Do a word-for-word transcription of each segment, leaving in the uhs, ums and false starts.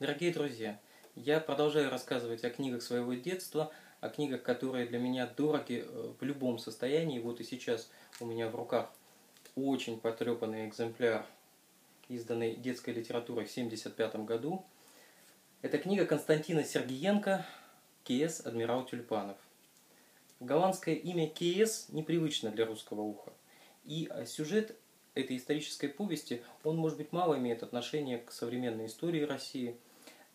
Дорогие друзья, я продолжаю рассказывать о книгах своего детства, о книгах, которые для меня дороги в любом состоянии. Вот и сейчас у меня в руках очень потрепанный экземпляр, изданный детской литературой в тысяча девятьсот семьдесят пятом году. Это книга Константина Сергиенко «Кеес. Адмирал Тюльпанов». Голландское имя Кеес непривычно для русского уха. И сюжет этой исторической повести, он, может быть, мало имеет отношения к современной истории России.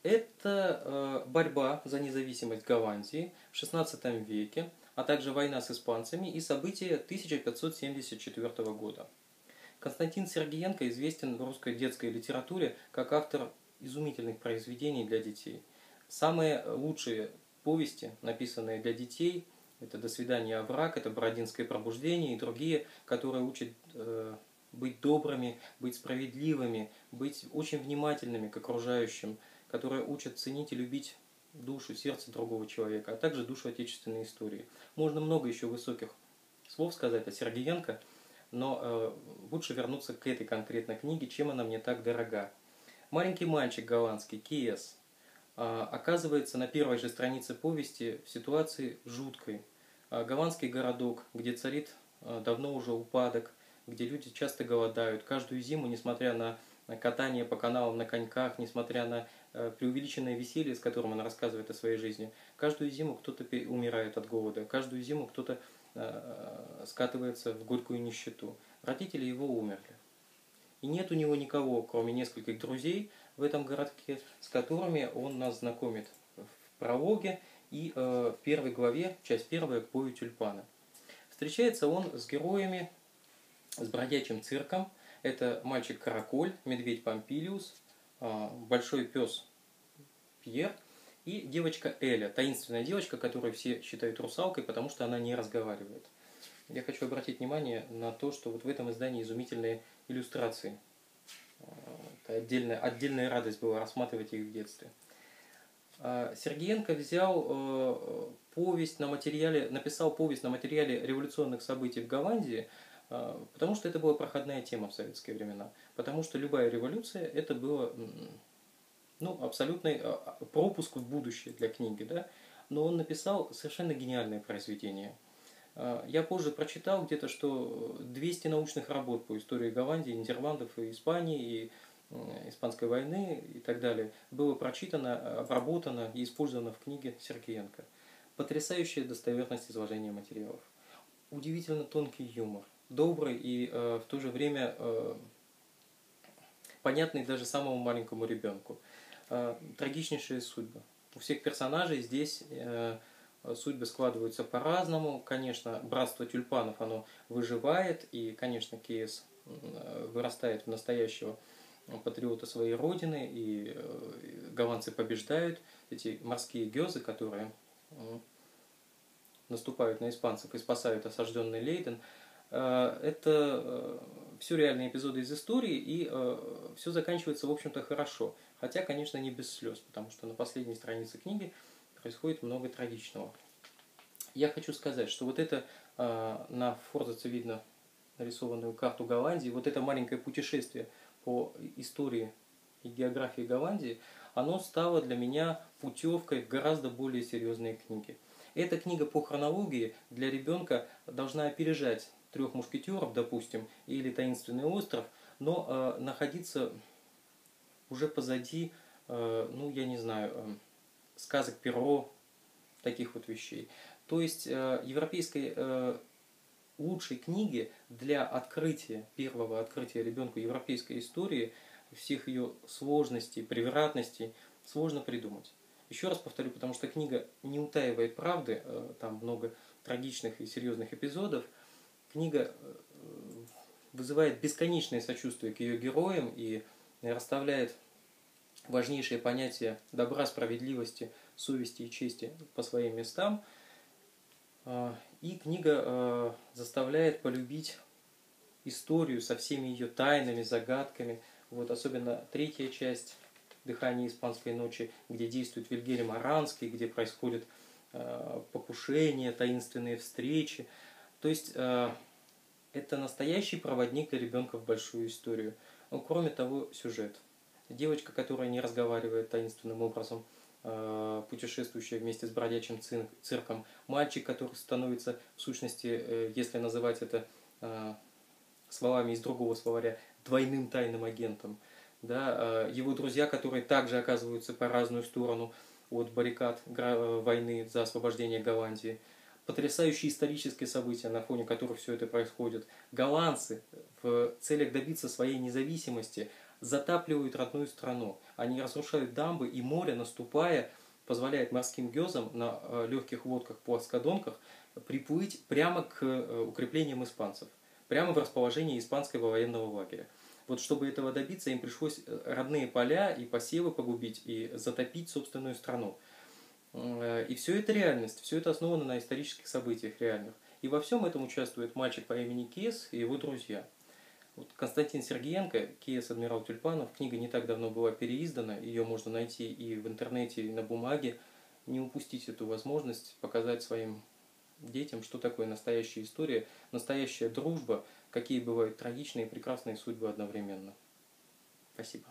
Это борьба за независимость Голландии в шестнадцатом веке, а также война с испанцами и события тысяча пятьсот семьдесят четвёртого года. Константин Сергиенко известен в русской детской литературе как автор изумительных произведений для детей. Самые лучшие повести, написанные для детей, это «До свидания, овраг», это «Бородинское пробуждение» и другие, которые учат э, быть добрыми, быть справедливыми, быть очень внимательными к окружающим, которые учат ценить и любить душу, сердце другого человека, а также душу отечественной истории. Можно много еще высоких слов сказать о Сергиенко, но э, лучше вернуться к этой конкретной книге, чем она мне так дорога. Маленький мальчик голландский, Кеес, оказывается на первой же странице повести в ситуации жуткой. Голландский городок, где царит давно уже упадок, где люди часто голодают. Каждую зиму, несмотря на катание по каналам на коньках, несмотря на преувеличенное веселье, с которым он рассказывает о своей жизни, каждую зиму кто-то умирает от голода, каждую зиму кто-то скатывается в горькую нищету. Родители его умерли. И нет у него никого, кроме нескольких друзей в этом городке, с которыми он нас знакомит в прологе и э, в первой главе, часть первая, «Бою тюльпана». Встречается он с героями, с бродячим цирком. Это мальчик Караколь, медведь Помпилиус, э, большой пес Пьер и девочка Эля, таинственная девочка, которую все считают русалкой, потому что она не разговаривает. Я хочу обратить внимание на то, что вот в этом издании изумительные иллюстрации. Это отдельная, отдельная радость была рассматривать их в детстве. Сергиенко взял повесть на материале, написал повесть на материале революционных событий в Голландии, потому что это была проходная тема в советские времена. Потому что любая революция, это было, ну, абсолютный пропуск в будущее для книги, да? Но он написал совершенно гениальное произведение. Я позже прочитал где-то, что двести научных работ по истории Голландии, Нидерландов и Испании, и Испанской войны и так далее было прочитано, обработано и использовано в книге Сергиенко. Потрясающая достоверность изложения материалов. Удивительно тонкий юмор. Добрый и э, в то же время э, понятный даже самому маленькому ребенку. Э, трагичнейшая судьба. У всех персонажей здесь... Э, Судьбы складываются по-разному. Конечно, братство тюльпанов, оно выживает. И, конечно, Кеес вырастает в настоящего патриота своей родины. И голландцы побеждают. Эти морские гёзы, которые наступают на испанцев и спасают осажденный Лейден. Это все реальные эпизоды из истории. И все заканчивается, в общем-то, хорошо. Хотя, конечно, не без слез. Потому что на последней странице книги... происходит много трагичного. Я хочу сказать, что вот это э, на форзаце видно нарисованную карту Голландии, вот это маленькое путешествие по истории и географии Голландии, оно стало для меня путевкой в гораздо более серьезные книги. Эта книга по хронологии для ребенка должна опережать «Трех мушкетеров», допустим, или «Таинственный остров», но э, находиться уже позади, э, ну я не знаю... Э, сказок Перо, таких вот вещей. То есть э, европейской э, лучшей книги для открытия, первого открытия ребенку европейской истории, всех ее сложностей, превратностей, сложно придумать. Еще раз повторю, потому что книга не утаивает правды, э, там много трагичных и серьезных эпизодов. Книга э, вызывает бесконечное сочувствие к ее героям и расставляет важнейшие понятия добра, справедливости, совести и чести по своим местам. И книга заставляет полюбить историю со всеми ее тайнами, загадками. Вот особенно третья часть «Дыхание испанской ночи», где действует Вильгельм Оранский, где происходят покушения, таинственные встречи. То есть это настоящий проводник для ребенка в большую историю. Кроме того, сюжет. девочка, которая не разговаривает таинственным образом, путешествующая вместе с бродячим цирком, мальчик, который становится, в сущности, если называть это словами из другого словаря, двойным тайным агентом, да? Его друзья, которые также оказываются по разную сторону от баррикад войны за освобождение Голландии, потрясающие исторические события, на фоне которых все это происходит. Голландцы в целях добиться своей независимости затапливают родную страну. Они разрушают дамбы, и море, наступая, позволяет морским гёзам на легких лодках, плоскодонках приплыть прямо к укреплениям испанцев, прямо в расположении испанского военного лагеря. Вот чтобы этого добиться, им пришлось родные поля и посевы погубить и затопить собственную страну. И все это реальность, все это основано на исторических событиях реальных. И во всем этом участвует мальчик по имени Кеес и его друзья. Вот Константин Сергиенко, Кеес, Адмирал Тюльпанов. Книга не так давно была переиздана, ее можно найти и в интернете, и на бумаге. Не упустите эту возможность показать своим детям, что такое настоящая история, настоящая дружба, какие бывают трагичные и прекрасные судьбы одновременно. Спасибо.